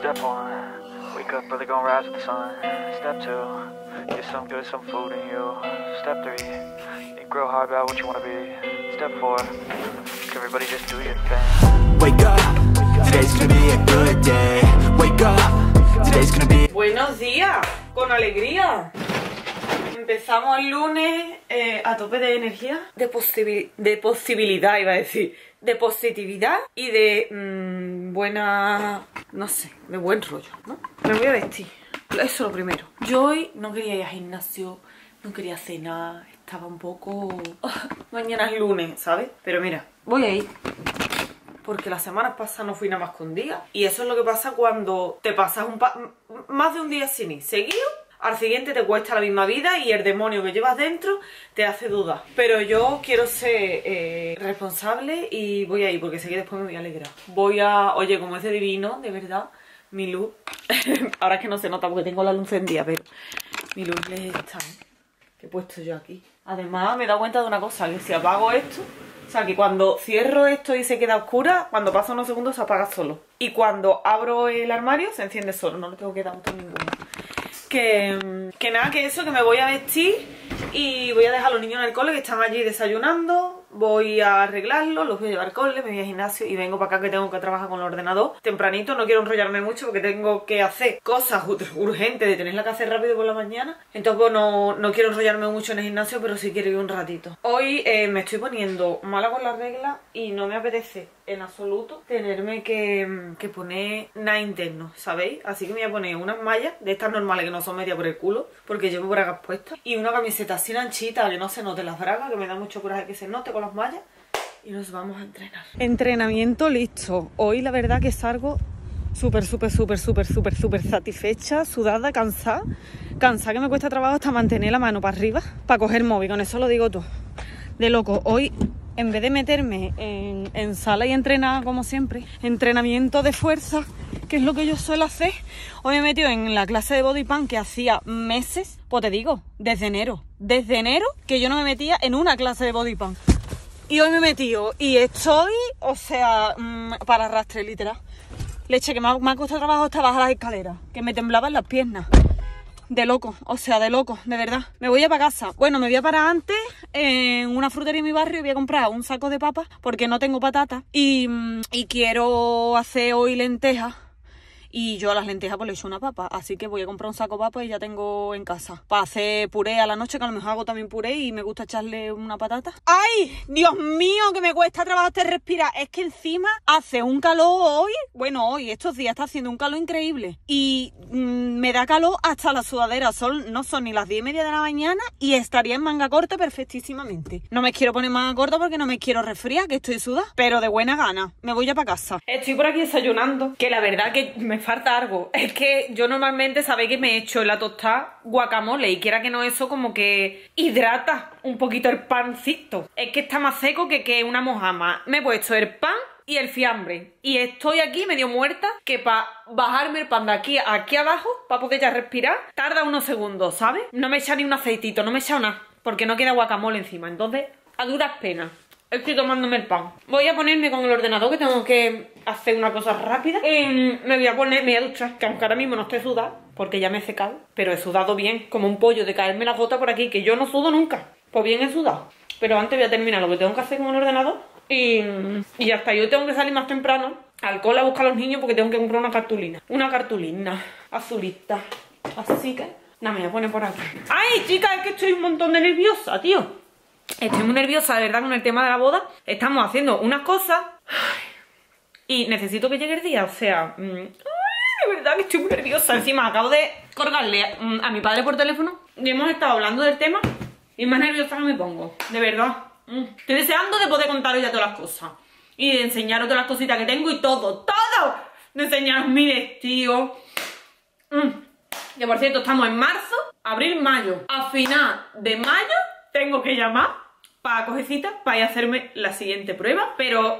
Step one, wake up early, gonna rise with the sun. Step two, get some good, some food in you. Step three, think real hard about what you wanna be. Step four, everybody just do your thing. Wake up, today's gonna be a good day. Wake up, today's gonna be. Buenos días, con alegría. Empezamos el lunes a tope de energía, de posibilidad, iba a decir, de positividad y de buena, no sé, de buen rollo, ¿no? Me voy a vestir, eso es lo primero. Yo hoy no quería ir al gimnasio, no quería cenar, estaba un poco... Mañana es lunes, ¿sabes? Pero mira, voy a ir. Porque las semanas pasadas no fui nada más que un día. Y eso es lo que pasa cuando te pasas más de un día sin ir seguido. Al siguiente te cuesta la misma vida y el demonio que llevas dentro te hace dudar. Pero yo quiero ser responsable y voy a ir porque sé que después me voy a alegrar. Voy a... Oye, como es de divino, de verdad, mi luz... Ahora es que no se nota porque tengo la luz encendida, pero... Mi luz es esta, ¿eh? Que he puesto yo aquí. Además, me he dado cuenta de una cosa, que si apago esto... O sea, que cuando cierro esto y se queda oscura, cuando pasan unos segundos se apaga solo. Y cuando abro el armario se enciende solo, no le tengo que dar botón ninguno. Que nada, que eso, que me voy a vestir y voy a dejar a los niños en el cole que están allí desayunando. Voy a arreglarlos, los voy a llevar al cole, me voy al gimnasio y vengo para acá que tengo que trabajar con el ordenador. Tempranito, no quiero enrollarme mucho porque tengo que hacer cosas urgentes de tenerla que hacer rápido por la mañana. Entonces pues, no quiero enrollarme mucho en el gimnasio, pero sí quiero ir un ratito. Hoy me estoy poniendo mala con la regla y no me apetece en absoluto tenerme que poner nada interno, ¿sabéis? Así que me voy a poner unas mallas de estas normales que no son medias por el culo, porque llevo bragas puestas, y una camiseta así anchita que no se note las bragas, que me da mucho coraje que se note con las mallas, y nos vamos a entrenar. Entrenamiento listo. Hoy la verdad que salgo súper satisfecha, sudada, cansada. Cansada que me cuesta trabajo hasta mantener la mano para arriba, para coger móvil, con eso lo digo todo. De loco, hoy... En vez de meterme en sala y entrenar, como siempre, entrenamiento de fuerza, que es lo que yo suelo hacer, hoy me he metido en la clase de body pump que hacía meses, pues te digo, desde enero que yo no me metía en una clase de body pump. Y hoy me he metido y estoy, o sea, para arrastre, literal. Leche, que me ha costado trabajo hasta bajar las escaleras, que me temblaban las piernas. De loco, o sea, de loco, de verdad. Me voy a para casa. Bueno, me voy a parar antes en una frutería en mi barrio y voy a comprar un saco de papas porque no tengo patata. Y quiero hacer hoy lentejas. Y yo a las lentejas pues le echo una papa. Así que voy a comprar un saco de papas y ya tengo en casa. Para hacer puré a la noche, que a lo mejor hago también puré y me gusta echarle una patata. ¡Ay! Dios mío, que me cuesta trabajar de respirar. Es que encima hace un calor hoy. Bueno, hoy, estos días está haciendo un calor increíble. Y me da calor hasta la sudadera. No son ni las 10:30 de la mañana y estaría en manga corta perfectísimamente. No me quiero poner manga corta porque no me quiero resfriar, que estoy sudada. Pero de buena gana. Me voy ya para casa. Estoy por aquí desayunando. Que la verdad que me falta algo. Es que yo normalmente, sabéis que me echo en la tostada guacamole y quiera que no, eso como que hidrata un poquito el pancito. Es que está más seco que una mojama. Me he puesto el pan y el fiambre y estoy aquí medio muerta, que para bajarme el pan de aquí a aquí abajo, para poder ya respirar, tarda unos segundos, ¿sabes? No me echa ni un aceitito, no me echa nada, porque no queda guacamole encima. Entonces, a duras penas estoy tomándome el pan. Voy a ponerme con el ordenador, que tengo que hacer una cosa rápida. Me voy a duchar, que aunque ahora mismo no estoy sudada, porque ya me he secado, pero he sudado bien, como un pollo, de caerme la gota por aquí, que yo no sudo nunca. Pues bien, he sudado. Pero antes voy a terminar lo que tengo que hacer con el ordenador y ya está. Yo tengo que salir más temprano al cole a buscar a los niños porque tengo que comprar una cartulina. Una cartulina azulita. Así que, nada, me voy a poner por aquí. ¡Ay, chicas! Es que estoy un montón de nerviosa, tío. Estoy muy nerviosa, de verdad, con el tema de la boda. Estamos haciendo unas cosas y necesito que llegue el día, o sea, de verdad que estoy muy nerviosa. Encima acabo de colgarle a mi padre por teléfono y hemos estado hablando del tema y más nerviosa que me pongo, de verdad. Estoy deseando de poder contaros ya todas las cosas y de enseñaros todas las cositas que tengo y todo, de enseñaros mi vestido. Que por cierto, estamos en marzo, abril, mayo. A final de mayo tengo que llamar para coger cita para ir a hacerme la siguiente prueba. Pero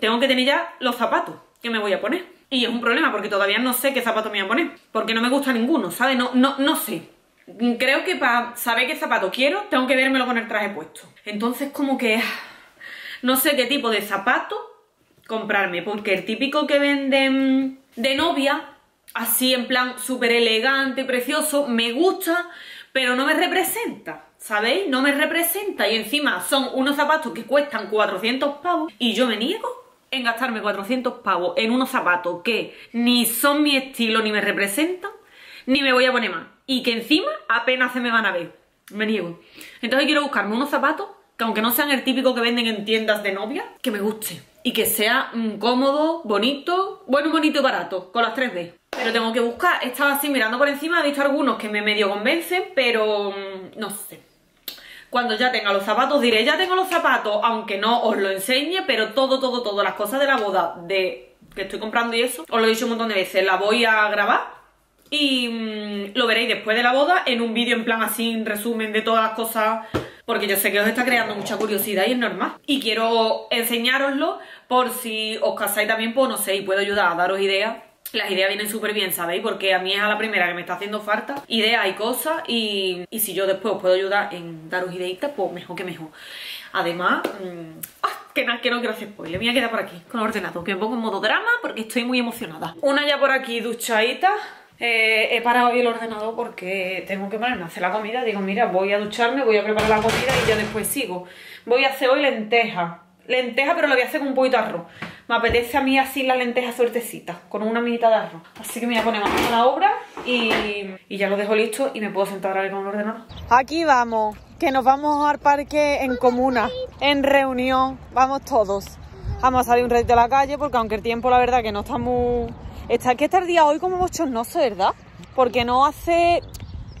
tengo que tener ya los zapatos que me voy a poner. Y es un problema porque todavía no sé qué zapatos me voy a poner. Porque no me gusta ninguno, ¿sabes? No sé. Creo que para saber qué zapato quiero tengo que vérmelo con el traje puesto. Entonces como que no sé qué tipo de zapato comprarme. Porque el típico que venden de novia así en plan súper elegante, precioso, me gusta, pero no me representa, ¿sabéis? No me representa, y encima son unos zapatos que cuestan 400 pavos y yo me niego en gastarme 400 pavos en unos zapatos que ni son mi estilo, ni me representan, ni me voy a poner más, y que encima apenas se me van a ver. Me niego. Entonces quiero buscarme unos zapatos que, aunque no sean el típico que venden en tiendas de novia, que me guste y que sea cómodo, bonito, bueno, bonito y barato, con las 3D. Pero tengo que buscar, he estado así mirando por encima, he visto algunos que me medio convencen, pero no sé. Cuando ya tenga los zapatos diré, ya tengo los zapatos, aunque no os lo enseñe, pero todo, las cosas de la boda de que estoy comprando y eso, os lo he dicho un montón de veces, la voy a grabar y lo veréis después de la boda en un vídeo en plan así, en resumen de todas las cosas, porque yo sé que os está creando mucha curiosidad y es normal. Y quiero enseñároslo por si os casáis también, pues no sé, y puedo ayudar a daros ideas. Las ideas vienen súper bien, ¿sabéis? Porque a mí es a la primera que me está haciendo falta ideas y cosas, y si yo después os puedo ayudar en daros ideitas, pues mejor que mejor. Además, que no quiero hacer spoiler, me voy a quedar por aquí con el ordenador, que me pongo en modo drama porque estoy muy emocionada. Una ya por aquí duchadita. He parado hoy el ordenador porque tengo que ponerme a hacer la comida. Digo, mira, voy a ducharme, voy a preparar la comida y ya después sigo. Voy a hacer hoy lentejas, pero lo voy a hacer con un poquito de arroz. Me apetece a mí así las lentejas suertecitas, con una minita de arroz. Así que me voy a poner más a la obra y ya lo dejo listo y me puedo sentar ahora con el ordenador. Aquí vamos, que nos vamos al parque en comuna, en reunión, vamos todos. Vamos a salir un ratito a la calle porque aunque el tiempo la verdad que no está muy... Está que este día hoy como bochornoso, ¿verdad? Porque no hace...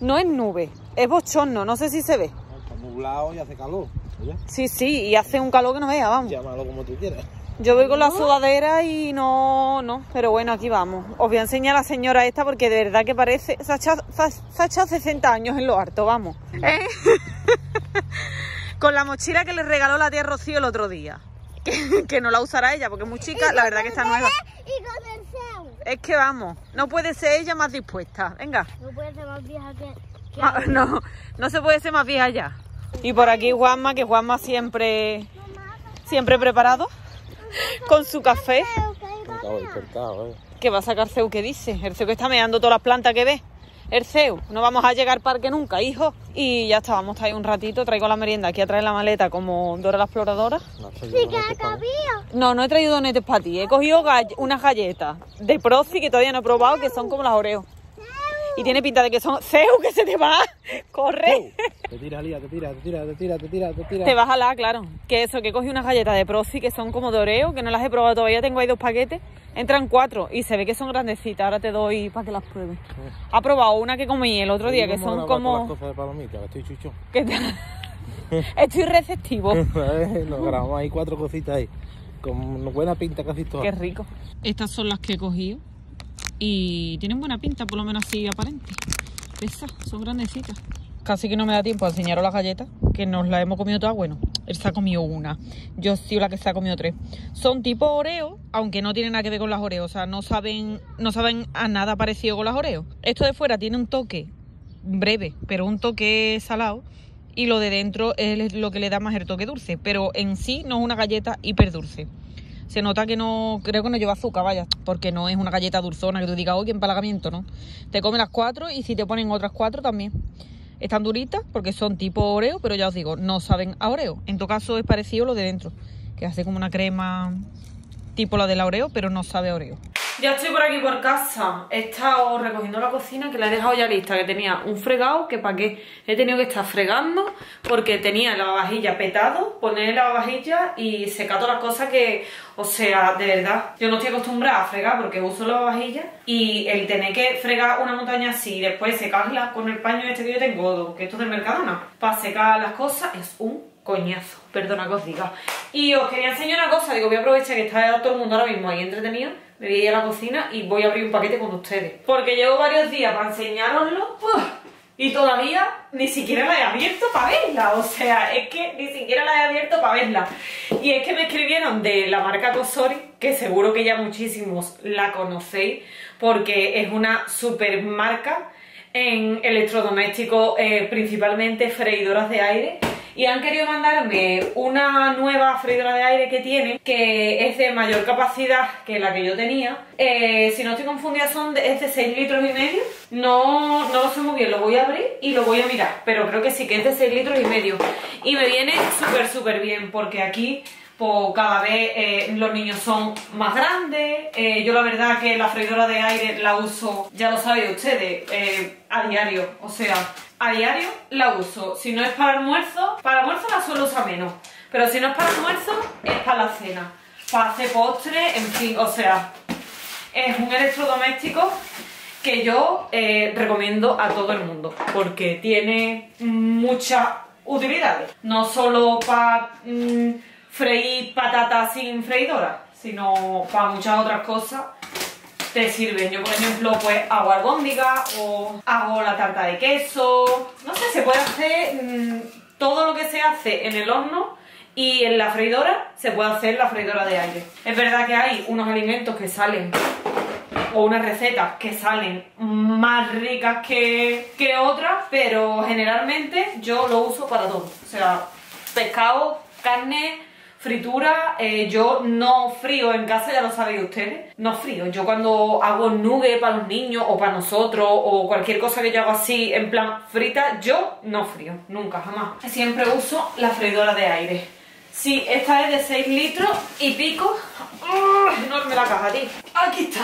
No es nube, es bochorno, no sé si se ve. Está nublado y hace calor. ¿Oye? Sí, sí, y hace un calor que no vea, vamos. Llámalo como tú quieras. Yo voy con la sudadera y no. Pero bueno, aquí vamos. Os voy a enseñar a la señora esta porque de verdad que parece... Se ha echado 60 años en lo harto, vamos. ¿Eh? Con la mochila que le regaló la tía Rocío el otro día. Que no la usará ella porque es muy chica, la verdad que está nueva. Es que vamos, no puede ser ella más dispuesta, venga. No puede ser más vieja que... Ah, no se puede ser más vieja ya. Y por aquí Juanma, que Juanma siempre preparado, con su café. Que va a sacar Ceu, ¿qué dice? El Ceu que está meando todas las plantas que ve. El Ceu, no vamos a llegar al parque nunca, hijo. Y ya está, vamos a estar ahí un ratito, traigo la merienda. Aquí atrás la maleta como Dora la Exploradora. No he traído donetes para ti, he cogido unas galletas de Prozis que todavía no he probado, que son como las Oreo. Y tiene pinta de que son... ¡Ceu, que se te va! ¡Corre! Te tira, Lía, te tira. Te vas a la, claro. Que eso, que cogí unas galletas de Prozis que son como de Oreo, que no las he probado todavía, tengo ahí 2 paquetes. Entran 4 y se ve que son grandecitas. Ahora te doy para que las pruebes. Ha probado una que comí el otro día, que son como... Estoy receptivo. Nos grabamos ahí 4 cositas ahí. Con buena pinta casi todas. Qué rico. Estas son las que he cogido. Y tienen buena pinta, por lo menos así aparente. Esas son grandecitas. Casi que no me da tiempo a enseñaros las galletas, que nos las hemos comido todas. Bueno, él se ha comido una. Yo soy la que se ha comido 3. Son tipo Oreo, aunque no tienen nada que ver con las Oreo. O sea, no saben a nada parecido con las Oreo. Esto de fuera tiene un toque breve, pero un toque salado. Y lo de dentro es lo que le da más el toque dulce. Pero en sí no es una galleta hiperdulce. Se nota que no, creo que no lleva azúcar, vaya, porque no es una galleta dulzona que tú digas, oye, empalagamiento, ¿no? Te comes las 4 y si te ponen otras 4 también. Están duritas porque son tipo Oreo, pero ya os digo, no saben a Oreo. En todo caso es parecido lo de dentro, que hace como una crema tipo la de la Oreo, pero no sabe a Oreo. Ya estoy por aquí por casa, he estado recogiendo la cocina, que la he dejado ya lista, que tenía un fregado, que para qué he tenido que estar fregando, porque tenía el lavavajillas petado, poner el lavavajillas y secar todas las cosas que, o sea, de verdad, yo no estoy acostumbrada a fregar porque uso el lavavajillas, y el tener que fregar una montaña así y después secarla con el paño este que yo tengo, que esto es del Mercadona, para secar las cosas es un coñazo, perdona que os diga. Y os quería enseñar una cosa, digo, voy a aprovechar que está todo el mundo ahora mismo ahí entretenido. Me voy a ir a la cocina y voy a abrir un paquete con ustedes. Porque llevo varios días para enseñároslo y todavía ni siquiera la he abierto para verla. O sea, es que ni siquiera la he abierto para verla. Y es que me escribieron de la marca Cosori, que seguro que ya muchísimos la conocéis, porque es una super marca en electrodomésticos, principalmente freidoras de aire. y han querido mandarme una nueva freidora de aire que tienen, que es de mayor capacidad que la que yo tenía. Si no estoy confundida es de 6,5 litros. No lo sé muy bien, lo voy a abrir y lo voy a mirar, pero creo que sí que es de 6,5 litros. Y me viene súper bien, porque aquí pues cada vez los niños son más grandes. Yo la verdad que la freidora de aire la uso, ya lo saben ustedes, a diario. O sea, a diario la uso. Si no es para almuerzo la suelo usar menos. Pero si no es para almuerzo, es para la cena, para hacer postre, en fin. O sea, es un electrodoméstico que yo recomiendo a todo el mundo, porque tiene muchas utilidades. No solo para... freír patatas sin freidora, sino para muchas otras cosas te sirven. Yo por ejemplo pues hago albóndigas o hago la tarta de queso, no sé, se puede hacer todo lo que se hace en el horno y en la freidora, se puede hacer la freidora de aire. Es verdad que hay unos alimentos que salen o unas recetas que salen más ricas que otras, pero generalmente yo lo uso para todo. O sea, pescado, carne, fritura. Yo no frío en casa, ya lo sabéis ustedes, no frío. Yo cuando hago nuggets para los niños o para nosotros o cualquier cosa que yo hago así en plan frita, yo no frío, nunca, jamás. Siempre uso la freidora de aire. Sí, esta es de 6,5 litros. ¡Ur! Enorme la caja, tío. Aquí está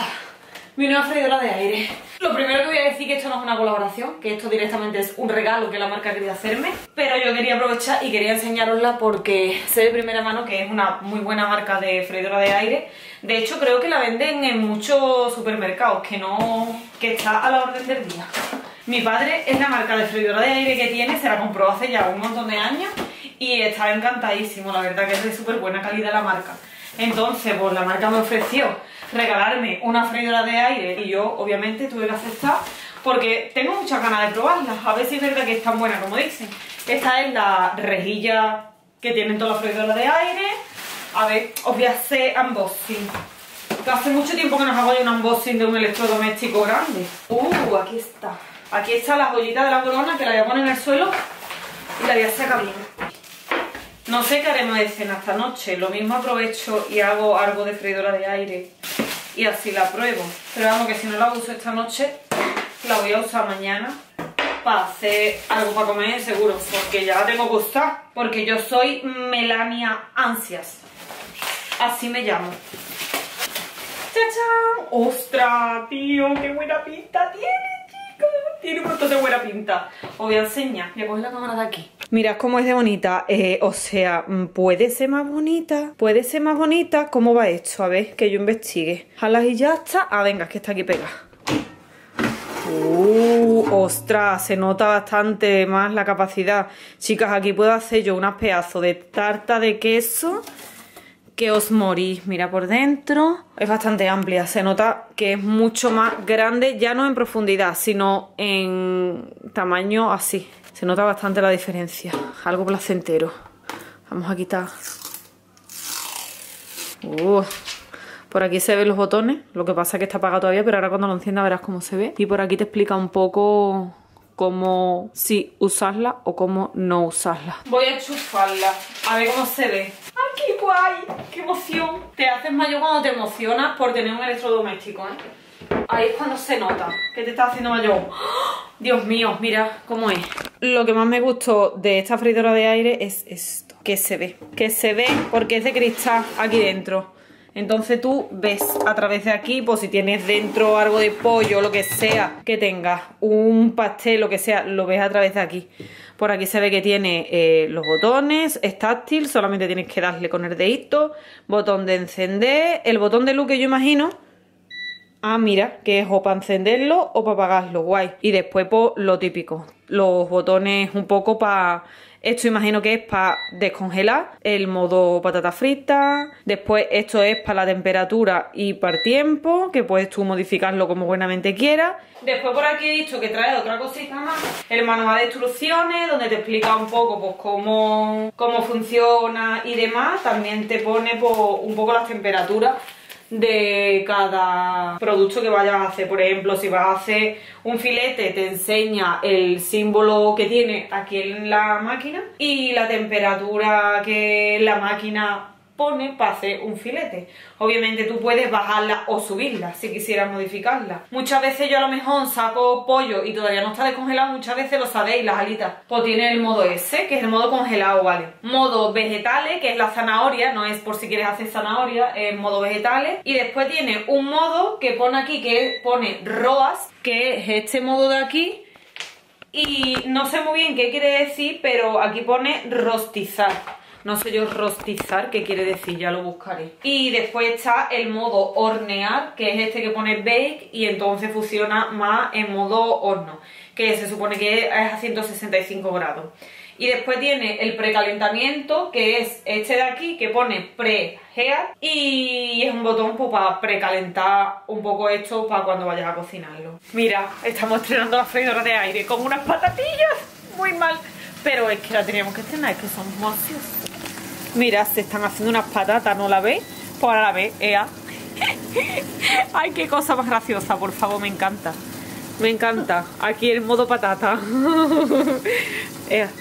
mi nueva freidora de aire. Lo primero que voy a decir que esto no es una colaboración, que esto directamente es un regalo que la marca quería hacerme, pero yo quería aprovechar y quería enseñarosla porque sé de primera mano que es una muy buena marca de freidora de aire. De hecho creo que la venden en muchos supermercados, que está a la orden del día. Mi padre es la marca de freidora de aire que tiene, se la compró hace ya un montón de años y está encantadísimo. La verdad que es de súper buena calidad la marca. Entonces, pues la marca me ofreció regalarme una freidora de aire y yo obviamente tuve que aceptar porque tengo muchas ganas de probarla, a ver si es verdad que es tan buena como dicen. Esta es la rejilla que tienen todas las freidoras de aire. A ver, os voy a hacer unboxing. Hace mucho tiempo que nos hago un unboxing de un electrodoméstico grande. Aquí está. Aquí está la joyita de la corona, que la voy a poner en el suelo y la voy a sacar bien. No sé qué haremos de cena esta noche, lo mismo aprovecho y hago algo de freidora de aire y así la pruebo. Pero vamos, que si no la uso esta noche, la voy a usar mañana para hacer algo para comer seguro, porque ya la tengo que usar, porque yo soy Melania Ansias, así me llamo. ¡Chachán! ¡Ostras, tío! ¡Qué buena pinta tiene! Tiene un montón de buena pinta. Os voy a enseñar. Voy a coger la cámara de aquí. Mirad cómo es de bonita. O sea, puede ser más bonita. Puede ser más bonita. ¿Cómo va esto? A ver, que yo investigue. Jalas y ya está. Ah, venga, es que está aquí pegada. Ostras, se nota bastante más la capacidad. Chicas, aquí puedo hacer yo unas pedazos de tarta de queso que os morís. Mira por dentro, es bastante amplia, se nota que es mucho más grande, ya no en profundidad, sino en tamaño así. Se nota bastante la diferencia, algo placentero. Vamos a quitar. Por aquí se ven los botones, lo que pasa es que está apagado todavía, pero ahora cuando lo encienda verás cómo se ve. Y por aquí te explica un poco cómo sí usarla o cómo no usarla. Voy a enchufarla, a ver cómo se ve. ¡Qué guay! ¡Qué emoción! Te haces mayor cuando te emocionas por tener un electrodoméstico, ¿eh? Ahí es cuando se nota que te estás haciendo mayor. ¡Oh! Dios mío, mira cómo es. Lo que más me gustó de esta freidora de aire es esto, que se ve. Que se ve porque es de cristal aquí dentro. Entonces tú ves a través de aquí, pues si tienes dentro algo de pollo, lo que sea que tengas, un pastel, lo que sea, lo ves a través de aquí. Por aquí se ve que tiene los botones, es táctil, solamente tienes que darle con el dedito, botón de encender, el botón de luz que yo imagino. Ah, mira, que es o para encenderlo o para apagarlo, guay. Y después pues lo típico, los botones un poco para... Esto imagino que es para descongelar, el modo patata frita. Después esto es para la temperatura y para el tiempo, que puedes tú modificarlo como buenamente quieras. Después por aquí he visto que trae otra cosita más, el manual de instrucciones, donde te explica un poco pues cómo funciona y demás. También te pone pues, un poco las temperaturas de cada producto que vayas a hacer. Por ejemplo, si vas a hacer un filete, te enseña el símbolo que tiene aquí en la máquina y la temperatura que la máquina pone para hacer un filete. Obviamente tú puedes bajarla o subirla si quisieras modificarla. Muchas veces yo a lo mejor saco pollo y todavía no está descongelado, muchas veces lo sabéis, las alitas. Pues tiene el modo ese, que es el modo congelado, ¿vale? Modo vegetales, que es la zanahoria, no es por si quieres hacer zanahoria, es modo vegetales. Y después tiene un modo que pone aquí, que pone roas, que es este modo de aquí. Y no sé muy bien qué quiere decir, pero aquí pone rostizar. No sé yo rostizar qué quiere decir, ya lo buscaré. Y después está el modo hornear, que es este que pone bake y entonces funciona más en modo horno, que se supone que es a 165 grados. Y después tiene el precalentamiento, que es este de aquí, que pone pre-heat, y es un botón pues, para precalentar un poco esto para cuando vayas a cocinarlo. Mira, estamos estrenando la freidora de aire con unas patatillas, muy mal, pero es que la teníamos que estrenar, es que son mociosos. Mira, se están haciendo unas patatas, ¿no la veis? Pues ahora la veis, ea. Ay, qué cosa más graciosa, por favor, me encanta. Me encanta. Aquí el modo patata. Ea,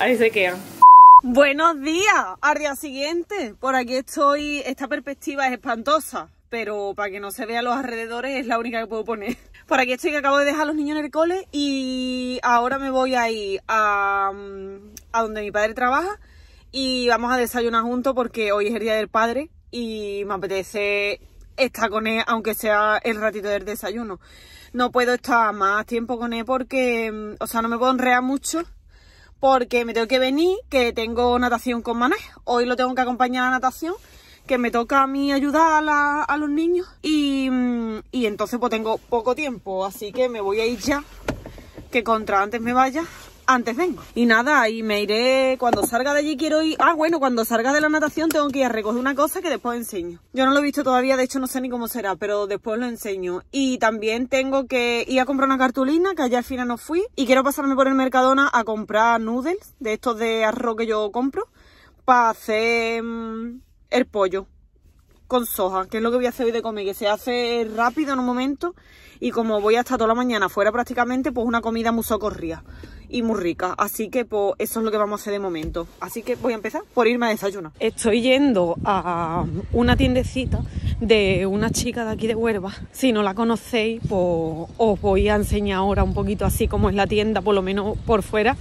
ahí se quedan. Buenos días, al día siguiente. Por aquí estoy, esta perspectiva es espantosa, pero para que no se vean los alrededores es la única que puedo poner. Por aquí estoy, que acabo de dejar a los niños en el cole y ahora me voy a ir a donde mi padre trabaja. Y vamos a desayunar juntos porque hoy es el día del padre y me apetece estar con él, aunque sea el ratito del desayuno. No puedo estar más tiempo con él porque, o sea, no me puedo enredar mucho porque me tengo que venir, que tengo natación con Mané. Hoy lo tengo que acompañar a la natación, que me toca a mí ayudar a los niños. Y entonces pues tengo poco tiempo, así que me voy a ir ya, que contra antes me vaya, antes vengo. Y nada, y me iré cuando salga de allí, quiero ir... Ah, bueno, cuando salga de la natación tengo que ir a recoger una cosa que después enseño. Yo no lo he visto todavía, de hecho no sé ni cómo será, pero después lo enseño. Y también tengo que ir a comprar una cartulina, que allá al final no fui. Y quiero pasarme por el Mercadona a comprar noodles, de estos de arroz que yo compro, para hacer el pollo con soja, que es lo que voy a hacer hoy de comer, que se hace rápido en un momento y como voy hasta toda la mañana fuera prácticamente, pues una comida muy socorrida y muy rica, así que pues eso es lo que vamos a hacer de momento, así que voy a empezar por irme a desayunar. Estoy yendo a una tiendecita de una chica de aquí de Huelva, si no la conocéis pues os voy a enseñar ahora un poquito así como es la tienda, por lo menos por fuera,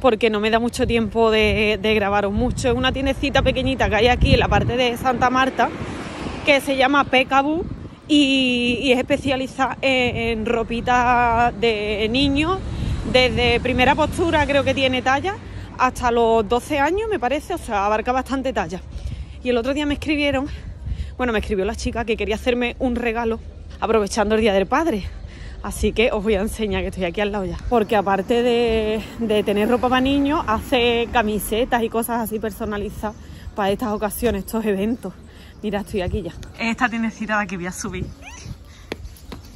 porque no me da mucho tiempo de grabaros mucho. Es una tiendecita pequeñita que hay aquí en la parte de Santa Marta, que se llama Pekabu y es especializada en ropita de niños, desde primera postura, creo que tiene talla, hasta los 12 años me parece, o sea, abarca bastante talla. Y el otro día me escribieron, bueno, me escribió la chica que quería hacerme un regalo aprovechando el Día del Padre, así que os voy a enseñar, que estoy aquí al lado ya, porque aparte de tener ropa para niños, hace camisetas y cosas así personalizadas para estas ocasiones, estos eventos. Mira, estoy aquí ya. Esta tiendecita de aquí voy a subir.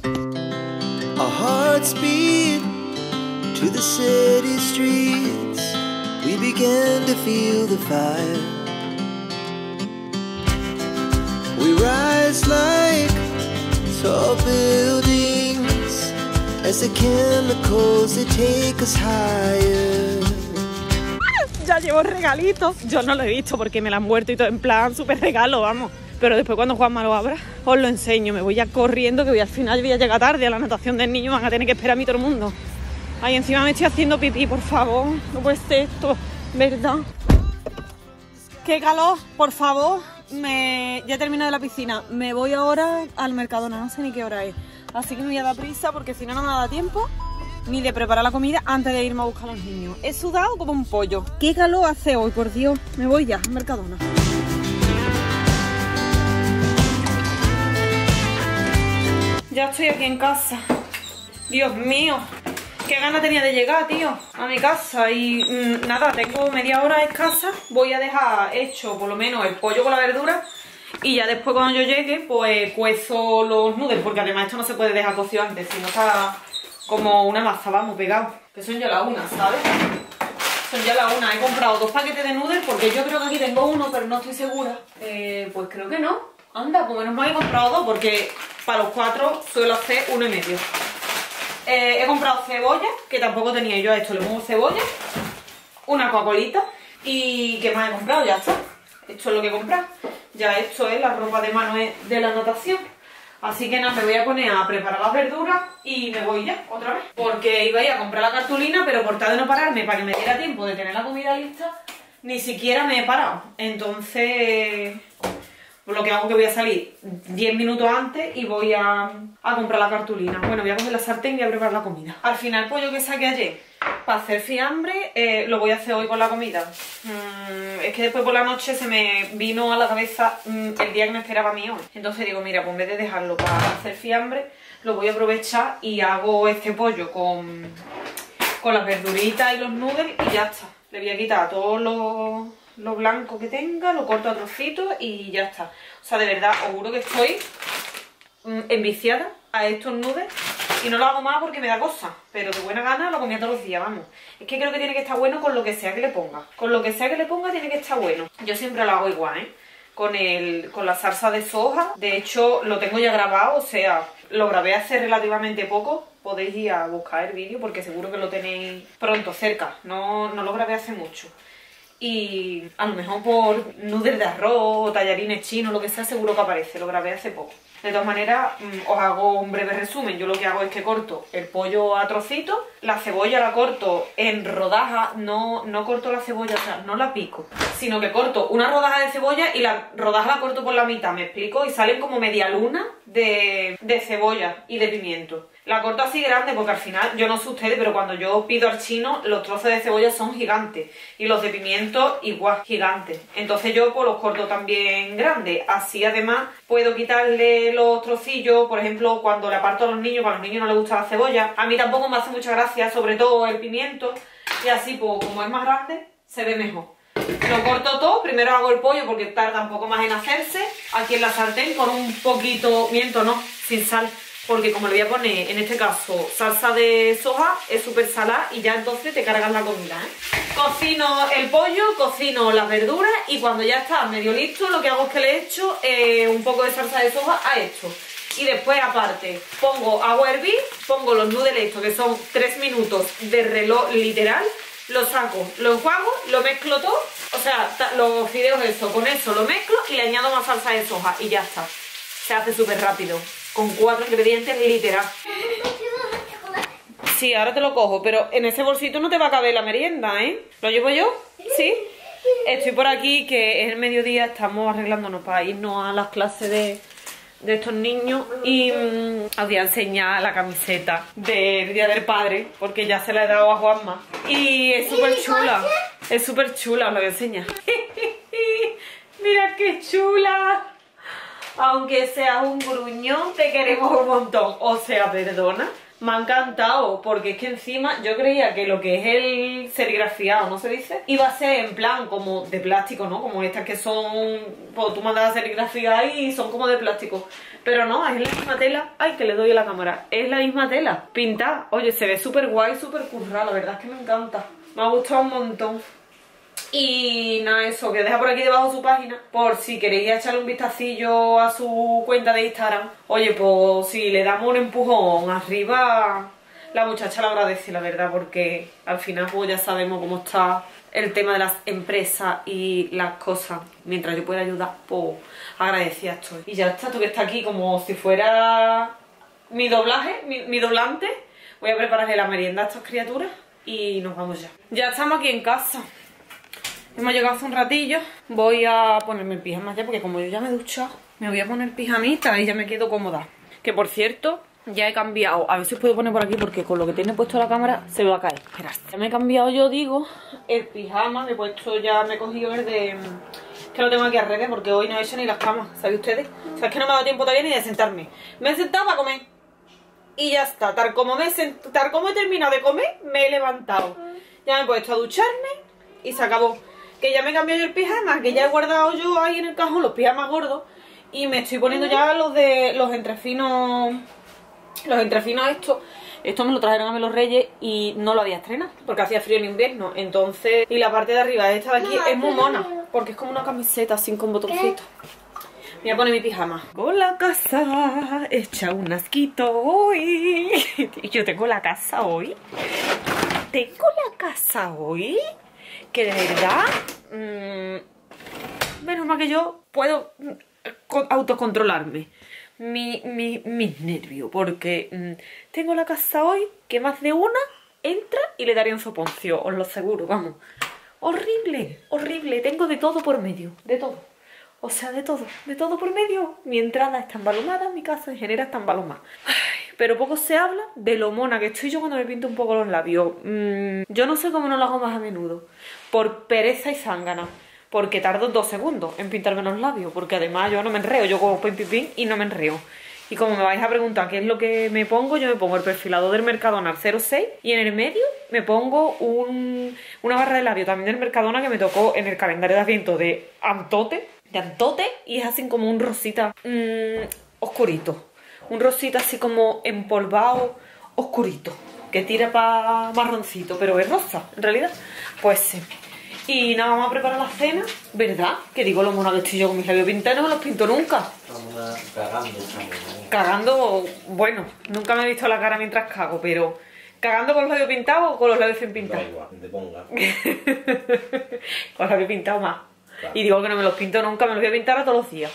Our hearts beat to the city streets. We began to feel the fire. We rise like tall buildings as the chemicals they take us higher. Ya llevo regalitos, yo no lo he visto porque me lo han muerto y todo, en plan súper regalo, vamos. Pero después cuando Juanma lo abra, os lo enseño. Me voy ya corriendo, que voy al final, voy a llegar tarde a la natación del niño, van a tener que esperar a mí todo el mundo. Ay, encima me estoy haciendo pipí, por favor, no puede ser esto, ¿verdad? ¡Qué calor! Por favor, ya he terminado de la piscina, me voy ahora al Mercadona, no sé ni qué hora es. Así que me voy a dar prisa porque si no, no me da tiempo ni de preparar la comida antes de irme a buscar a los niños. He sudado como un pollo. Qué calor hace hoy, por Dios. Me voy ya, Mercadona. Ya estoy aquí en casa. Dios mío, qué gana tenía de llegar, tío, a mi casa. Y nada, tengo media hora escasa. Voy a dejar hecho por lo menos el pollo con la verdura. Y ya después cuando yo llegue, pues cuezo los noodles, porque además esto no se puede dejar cocido antes, si no está... como una masa, vamos, pegado. Que son ya la una, ¿sabes? Son ya la una. He comprado 2 paquetes de noodles porque yo creo que aquí tengo uno, pero no estoy segura. Pues creo que no. Anda, pues menos mal he comprado dos, porque para los cuatro suelo hacer 1,5. He comprado cebolla, que tampoco tenía yo a esto. Le pongo cebolla, una Coca-Colita y ¿qué más he comprado? Ya está. Esto es lo que he comprado. Ya esto es la ropa de mano de la natación. Así que nada, me voy a poner a preparar las verduras y me voy ya, otra vez. Porque iba a ir a comprar la cartulina, pero por tal de no pararme, para que me diera tiempo de tener la comida lista, ni siquiera me he parado. Entonces, lo que hago es que voy a salir 10 minutos antes y voy a comprar la cartulina. Bueno, voy a coger la sartén y voy a preparar la comida. Al final, el pollo que saqué ayer para hacer fiambre, lo voy a hacer hoy con la comida. Es que después por la noche se me vino a la cabeza el día que me esperaba a mí hoy. Entonces digo, mira, pues en vez de dejarlo para hacer fiambre, lo voy a aprovechar y hago este pollo con las verduritas y los noodles y ya está. Le voy a quitar todo lo blanco que tenga, lo corto a trocitos y ya está. O sea, de verdad, os juro que estoy enviciada a estos noodles. Y no lo hago más porque me da cosa, pero de buena gana lo comía todos los días, vamos. Es que creo que tiene que estar bueno con lo que sea que le ponga. Con lo que sea que le ponga tiene que estar bueno. Yo siempre lo hago igual, ¿eh? Con la salsa de soja. De hecho, lo tengo ya grabado, o sea, lo grabé hace relativamente poco. Podéis ir a buscar el vídeo porque seguro que lo tenéis pronto, cerca. No lo grabé hace mucho. Y a lo mejor por noodles de arroz o tallarines chinos, lo que sea, seguro que aparece. Lo grabé hace poco. De todas maneras, os hago un breve resumen. Yo lo que hago es que corto el pollo a trocitos, la cebolla la corto en rodajas, no corto la cebolla, o sea, no la pico, sino que corto una rodaja de cebolla y la rodaja la corto por la mitad, ¿me explico? Y salen como media luna de cebolla y de pimiento. La corto así grande porque al final, yo no sé ustedes, pero cuando yo pido al chino, los trozos de cebolla son gigantes. Y los de pimiento, igual, gigantes. Entonces yo pues los corto también grandes. Así además puedo quitarle los trocillos, por ejemplo, cuando le aparto a los niños, cuando a los niños no les gusta la cebolla. A mí tampoco me hace mucha gracia, sobre todo el pimiento. Y así pues, como es más grande, se ve mejor. Lo corto todo, primero hago el pollo porque tarda un poco más en hacerse. Aquí en la sartén con un poquito, miento, no, sin sal. Porque como le voy a poner, en este caso, salsa de soja, es súper salada y ya entonces te cargas la comida, ¿eh? Cocino el pollo, cocino las verduras y cuando ya está medio listo, lo que hago es que le echo un poco de salsa de soja a esto. Y después, aparte, pongo agua a hervir, pongo los noodles estos, que son 3 minutos de reloj literal, lo saco, lo enjuago, lo mezclo todo, o sea, los fideos eso, con eso lo mezclo y le añado más salsa de soja y ya está. Se hace súper rápido. Con 4 ingredientes, literal. Sí, ahora te lo cojo, pero en ese bolsito no te va a caber la merienda, ¿eh? ¿Lo llevo yo? Sí. Estoy por aquí, que es el mediodía, estamos arreglándonos para irnos a las clases de estos niños. Y os voy a enseñar la camiseta del Día del Padre, porque ya se la he dado a Juanma. Y es súper chula. Es súper chula, os la voy a enseñar. ¡Mira qué chula! Aunque seas un gruñón, te queremos un montón. O sea, perdona. Me ha encantado, porque es que encima yo creía que lo que es el serigrafiado, ¿no se dice? Iba a ser en plan como de plástico, ¿no? Como estas que son... Pues tú mandas a serigrafiar y son como de plástico. Pero no, es la misma tela. Ay, que le doy a la cámara. Es la misma tela. Pintada. Oye, se ve súper guay, súper currada. La verdad es que me encanta. Me ha gustado un montón. Y nada, eso, que deja por aquí debajo su página por si queréis echarle un vistacillo a su cuenta de Instagram. Oye, pues si le damos un empujón arriba, la muchacha la agradece, la verdad, porque al final pues ya sabemos cómo está el tema de las empresas y las cosas. Mientras yo pueda ayudar, pues agradecida estoy. Y ya está, tú que estás aquí como si fuera mi doblaje, mi doblante. Voy a prepararle la merienda a estas criaturas y nos vamos ya. Ya estamos aquí en casa. Hemos llegado hace un ratillo. Voy a ponerme el pijama ya, porque como yo ya me he duchado, me voy a poner pijamita y ya me quedo cómoda. Que por cierto, ya he cambiado. A ver si os puedo poner por aquí, porque con lo que tiene puesto la cámara se me va a caer. Esperad. Ya me he cambiado, yo digo, el pijama. Me he puesto ya, me he cogido el de... que lo tengo aquí al revés, porque hoy no he hecho ni las camas, ¿sabéis ustedes? O sea, es que no me ha dado tiempo todavía ni de sentarme. Me he sentado para comer. Y ya está. Tal como he terminado de comer, me he levantado. Ya me he puesto a ducharme y se acabó. Que ya me he cambiado yo el pijama, que ya he guardado yo ahí en el cajón los pijamas gordos. Y me estoy poniendo ya los de los entrefinos. Los entrefinos estos. Estos me lo trajeron a mí los Reyes y no lo había estrenado, porque hacía frío en invierno. Entonces, y la parte de arriba, esta de aquí, es muy mona, porque es como una camiseta así con botoncitos. Me voy a poner mi pijama. Con la casa hecha un asquito hoy. Yo tengo la casa hoy. Tengo la casa hoy. Que de verdad... menos mal que yo puedo autocontrolarme. Mis nervios. Porque tengo la casa hoy que más de una entra y le daría un soponcio. Os lo aseguro, vamos. Horrible, horrible. Tengo de todo por medio. De todo. O sea, de todo. De todo por medio. Mi entrada está embalumada. Mi casa en general está embalumada. Pero poco se habla de lo mona que estoy yo cuando me pinto un poco los labios. Yo no sé cómo no lo hago más a menudo. Por pereza y zángana. Porque tardo 2 segundos en pintarme los labios. Porque además yo no me enreo. Yo como pim pim pim y no me enreo. Y como me vais a preguntar qué es lo que me pongo, yo me pongo el perfilador del Mercadona 06 y en el medio me pongo una barra de labio también del Mercadona que me tocó en el calendario de Adviento de Antote, y es así como un rosita oscurito. Un rosita así como empolvado oscurito, que tira para marroncito, pero es rosa en realidad. Pues sí. Y nada, vamos a preparar la cena, ¿verdad? Que digo, lo mona que estoy yo con mis labios pintados, no me los pinto nunca. Cagando. Cagando, bueno, nunca me he visto la cara mientras cago, pero... ¿Cagando con los labios pintados o con los labios sin pintar? Da igual, te ponga. Con los labios pintados más. Claro. Y digo que no me los pinto nunca, me los voy a pintar a todos los días.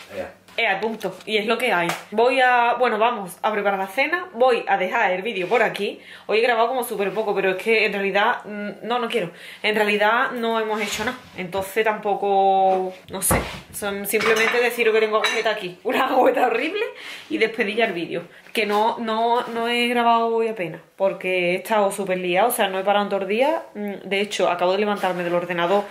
Punto. Y es lo que hay. Voy a... Bueno, vamos a preparar la cena. Voy a dejar el vídeo por aquí. Hoy he grabado como súper poco, pero es que en realidad... No quiero. En realidad no hemos hecho nada. Entonces tampoco... No sé. Son simplemente deciros que tengo agujeta aquí. Una agujeta horrible. Y despedir ya el vídeo. Que no he grabado hoy apenas. Porque he estado súper liada. O sea, no he parado en todo el día. De hecho, acabo de levantarme del ordenador...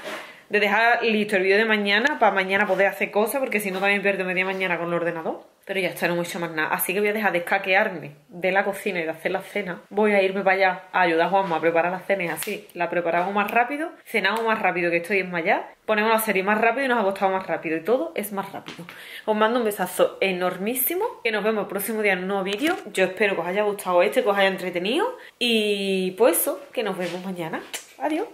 de dejar listo el vídeo de mañana, para mañana poder hacer cosas, porque si no también pierdo media mañana con el ordenador. Pero ya está, no mucho más nada. Así que voy a dejar de escaquearme de la cocina y de hacer la cena. Voy a irme para allá a ayudar a Juanma a preparar las cenas así. La preparamos más rápido, cenamos más rápido, que estoy enmayada. Ponemos la serie más rápido y nos ha costado más rápido. Y todo es más rápido. Os mando un besazo enormísimo. Que nos vemos el próximo día en un nuevo vídeo. Yo espero que os haya gustado este, que os haya entretenido. Y pues eso, que nos vemos mañana. Adiós.